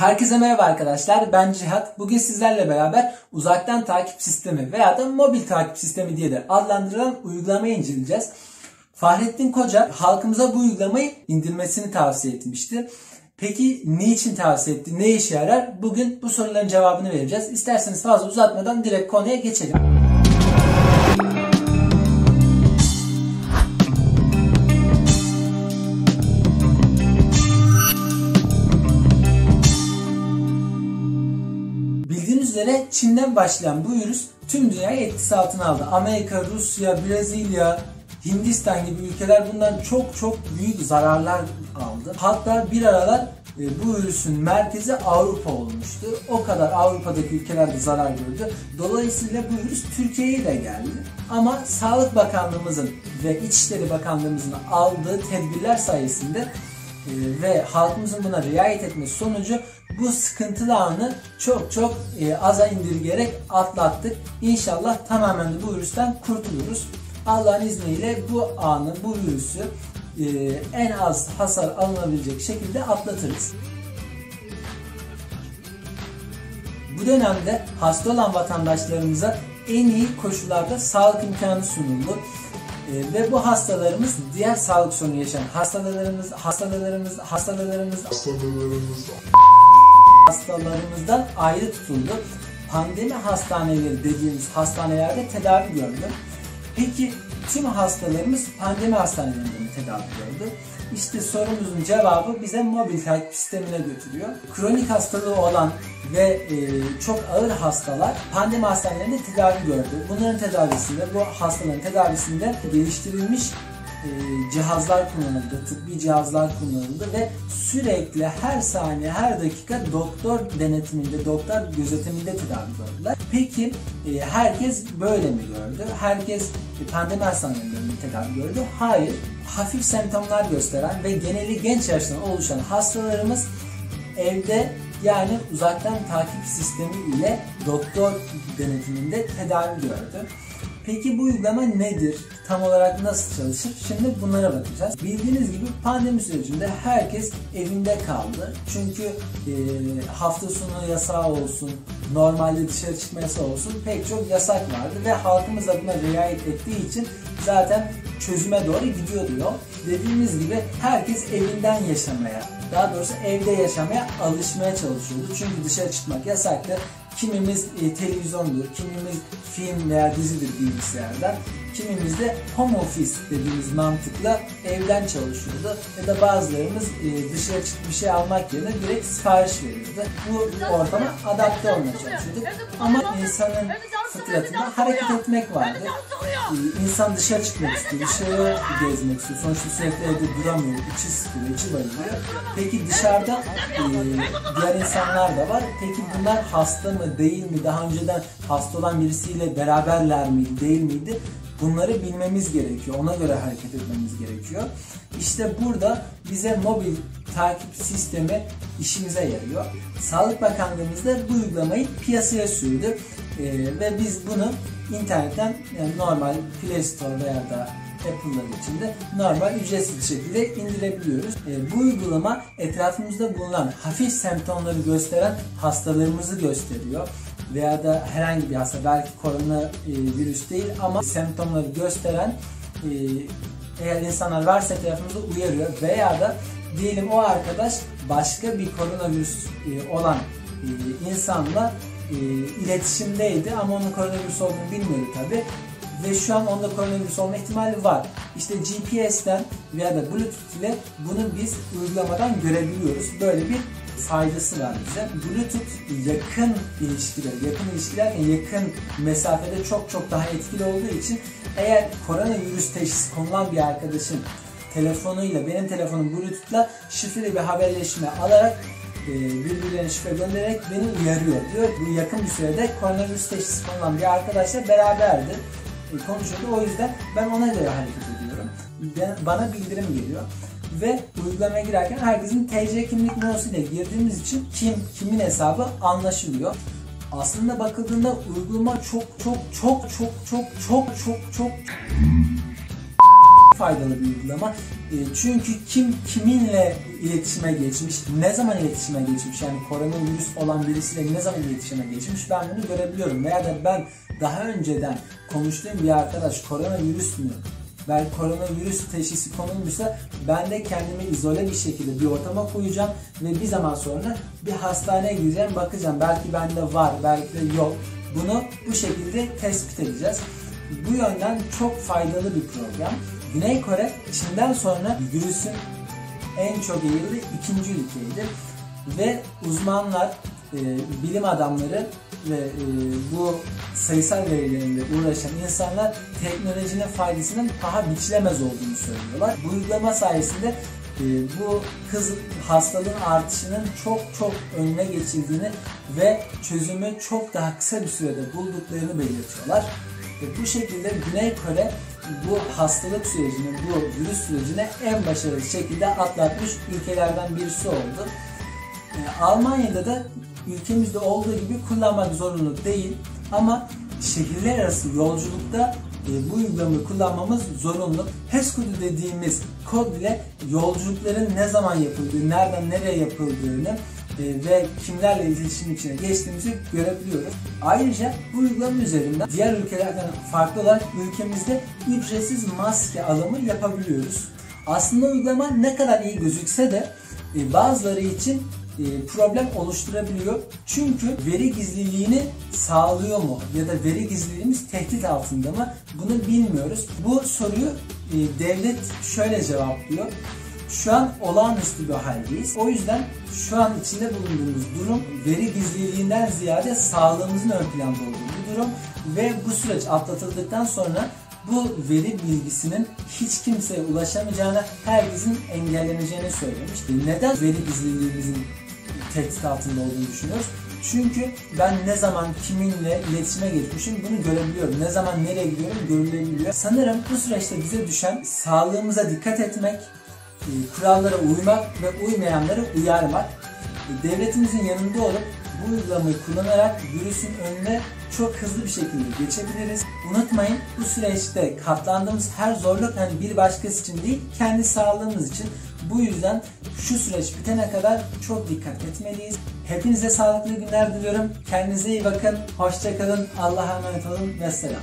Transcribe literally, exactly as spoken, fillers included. Herkese merhaba arkadaşlar, ben Cihat. Bugün sizlerle beraber uzaktan takip sistemi veya da mobil takip sistemi diye de adlandırılan uygulamayı inceleyeceğiz. Fahrettin Koca halkımıza bu uygulamayı indirmesini tavsiye etmişti. Peki niçin tavsiye etti, ne işe yarar? Bugün bu soruların cevabını vereceğiz. İsterseniz fazla uzatmadan direkt konuya geçelim. Çin'den başlayan bu virüs tüm dünyayı etkisi altına aldı. Amerika, Rusya, Brezilya, Hindistan gibi ülkeler bundan çok çok büyük zararlar aldı. Hatta bir aralar bu virüsün merkezi Avrupa olmuştu. O kadar Avrupa'daki ülkeler de zarar gördü. Dolayısıyla bu virüs Türkiye'ye de geldi. Ama Sağlık Bakanlığımızın ve İçişleri Bakanlığımızın aldığı tedbirler sayesinde ve halkımızın buna riayet etmesi sonucu bu sıkıntılı anı çok çok aza indirgeyerek atlattık. İnşallah tamamen de bu virüsten kurtuluruz. Allah'ın izniyle bu anı, bu virüsü en az hasar alınabilecek şekilde atlatırız. Bu dönemde hasta olan vatandaşlarımıza en iyi koşullarda sağlık imkanı sunuldu. Ve bu hastalarımız diğer sağlık sorunu yaşayan hastalarımız hastalarımız hastalarımız hastalarımız hastalarımızdan ayrı tutuldu. Pandemi hastaneleri dediğimiz hastanelerde tedavi gördü. Peki tüm hastalarımız pandemi hastanelerinde mi tedavi gördü? İşte sorumuzun cevabı bize mobil takip sistemine götürüyor. Kronik hastalığı olan ve e, çok ağır hastalar pandemi hastanelerinde tedavi gördü. Bunların tedavisinde, bu hastaların tedavisinde geliştirilmiş e, cihazlar kullanıldı, tıbbi cihazlar kullanıldı ve sürekli her saniye, her dakika doktor denetiminde, doktor gözetiminde tedavi gördüler. Peki e, herkes böyle mi gördü? Herkes pandemi hastanelerinde tedavi gördü? Hayır. Hafif semptomlar gösteren ve geneli genç yaştan oluşan hastalarımız evde, yani uzaktan takip sistemi ile doktor denetiminde tedavi gördü. Peki bu uygulama nedir? Tam olarak nasıl çalışır? Şimdi bunlara bakacağız. Bildiğiniz gibi pandemi sürecinde herkes evinde kaldı. Çünkü e, hafta sonu yasağı olsun, normalde dışarı çıkma yasağı olsun pek çok yasak vardı ve halkımız da buna riayet ettiği için zaten çözüme doğru gidiyordu yol. Dediğimiz gibi herkes evinden yaşamaya, daha doğrusu evde yaşamaya alışmaya çalışıyordu. Çünkü dışarı çıkmak yasaktı. Kimimiz e, televizyondur, kimimiz film veya dizidir bilgisayardan, kimimiz de home office dediğimiz mantıkla evden çalışıyordu ya da bazılarımız e, dışarı çıkıp bir şey almak yerine direkt sipariş veriyordu. Bu ortama adapte olmaya çalışıyorduk ama insanın fıtratında hareket etmek vardı. E, insan dışarı çıkmak istiyor, dışarı gezmek istiyor. Sonuçta sürekli evde duramıyor, içi sıkılıyor, içi bayılıyor. Peki dışarıda e, diğer insanlar da var. Peki bunlar hasta mı, değil mi? Daha önceden hasta olan birisiyle beraberler miydi, değil miydi? Bunları bilmemiz gerekiyor. Ona göre hareket etmemiz gerekiyor. İşte burada bize mobil takip sistemi işimize yarıyor. Sağlık Bakanlığımız da bu uygulamayı piyasaya sürdü. Ee, ve biz bunu internetten, yani normal Play Store veya da Apple'lar için de normal ücretsiz şekilde indirebiliyoruz. Ee, bu uygulama etrafımızda bulunan hafif semptomları gösteren hastalarımızı gösteriyor. Veya da herhangi bir hasta, belki koronavirüs değil ama semptomları gösteren, eğer insanlar varsa etrafımızda uyarıyor. Veya da diyelim o arkadaş başka bir koronavirüs olan insanla iletişimdeydi ama onun koronavirüs olduğunu bilmiyordu tabi ve şu an onda koronavirüs olma ihtimali var. İşte G P S'ten veya da Bluetooth ile bunu biz uygulamadan görebiliyoruz. Böyle bir faydası var bize. Bluetooth yakın ilişkiler, yakın ilişkiler yakın mesafede çok çok daha etkili olduğu için eğer koronavirüs teşhisi konulan bir arkadaşın telefonuyla benim telefonum Bluetooth'la şifreli bir haberleşme alarak birbirlerine şifre göndererek beni uyarıyor. Diyor bu yakın bir sürede koronavirüs teşhisi konulan bir arkadaşla beraberdi, konuşuyordu. O yüzden ben ona göre hareket ediyorum. Bana bildirim geliyor. Ve uygulamaya girerken herkesin T C kimlik numarası ile girdiğimiz için kim kimin hesabı anlaşılıyor. Aslında bakıldığında uygulama çok çok çok çok çok çok çok çok faydalı bir uygulama. E, çünkü kim kiminle iletişime geçmiş, ne zaman iletişime geçmiş, yani koronavirüs olan birisiyle ne zaman iletişime geçmiş ben bunu görebiliyorum. Veya da ben daha önceden konuştuğum bir arkadaş koronavirüs mü? Ben koronavirüs teşhisi konulmuşsa ben de kendimi izole bir şekilde bir ortama koyacağım ve bir zaman sonra bir hastaneye gideceğim, bakacağım belki bende var, belki de yok. Bunu bu şekilde tespit edeceğiz. Bu yönden çok faydalı bir program. Güney Kore Çin'den sonra virüsün en çok yayıldığı ikinci ülkeydi ve uzmanlar, e, bilim adamları ve e, bu sayısal verilerinde uğraşan insanlar teknolojinin faydasının paha biçilemez olduğunu söylüyorlar. Bu uygulama sayesinde e, bu hız, hastalığın artışının çok çok önüne geçildiğini ve çözümü çok daha kısa bir sürede bulduklarını belirtiyorlar. E, bu şekilde Güney Kore bu hastalık sürecini, bu virüs sürecini en başarılı şekilde atlatmış ülkelerden birisi oldu. E, Almanya'da da ülkemizde olduğu gibi kullanmak zorunlu değil ama şehirler arası yolculukta e, bu uygulamayı kullanmamız zorunlu. H E S kodu dediğimiz kod ile yolculukların ne zaman yapıldığı, nereden nereye yapıldığını e, ve kimlerle iletişim içine geçtiğimizi görebiliyoruz. Ayrıca bu uygulama üzerinden diğer ülkelerden farklı olarak ülkemizde ücretsiz maske alımı yapabiliyoruz. Aslında uygulama ne kadar iyi gözükse de e, bazıları için problem oluşturabiliyor. Çünkü veri gizliliğini sağlıyor mu ya da veri gizliliğimiz tehdit altında mı, bunu bilmiyoruz. Bu soruyu devlet şöyle cevaplıyor: şu an olağanüstü bir haldeyiz. O yüzden şu an içinde bulunduğumuz durum veri gizliliğinden ziyade sağlığımızın ön planda olduğu bir durum ve bu süreç atlatıldıktan sonra bu veri bilgisinin hiç kimseye ulaşamayacağına, herkesin engelleneceğini söylemişti. Neden veri gizliliğimizin tehdit altında olduğunu düşünüyoruz? Çünkü ben ne zaman kiminle iletişime geçmişim bunu görebiliyorum. Ne zaman nereye gidiyorum görülebiliyor. Sanırım bu süreçte bize düşen sağlığımıza dikkat etmek, kurallara uymak ve uymayanları uyarmak. Devletimizin yanında olup bu uygulamayı kullanarak virüsün önüne çok hızlı bir şekilde geçebiliriz. Unutmayın, bu süreçte katlandığımız her zorluk hani bir başkası için değil, kendi sağlığımız için. Bu yüzden şu süreç bitene kadar çok dikkat etmeliyiz. Hepinize sağlıklı günler diliyorum. Kendinize iyi bakın. Hoşça kalın. Allah'a emanet olun. Vesselam.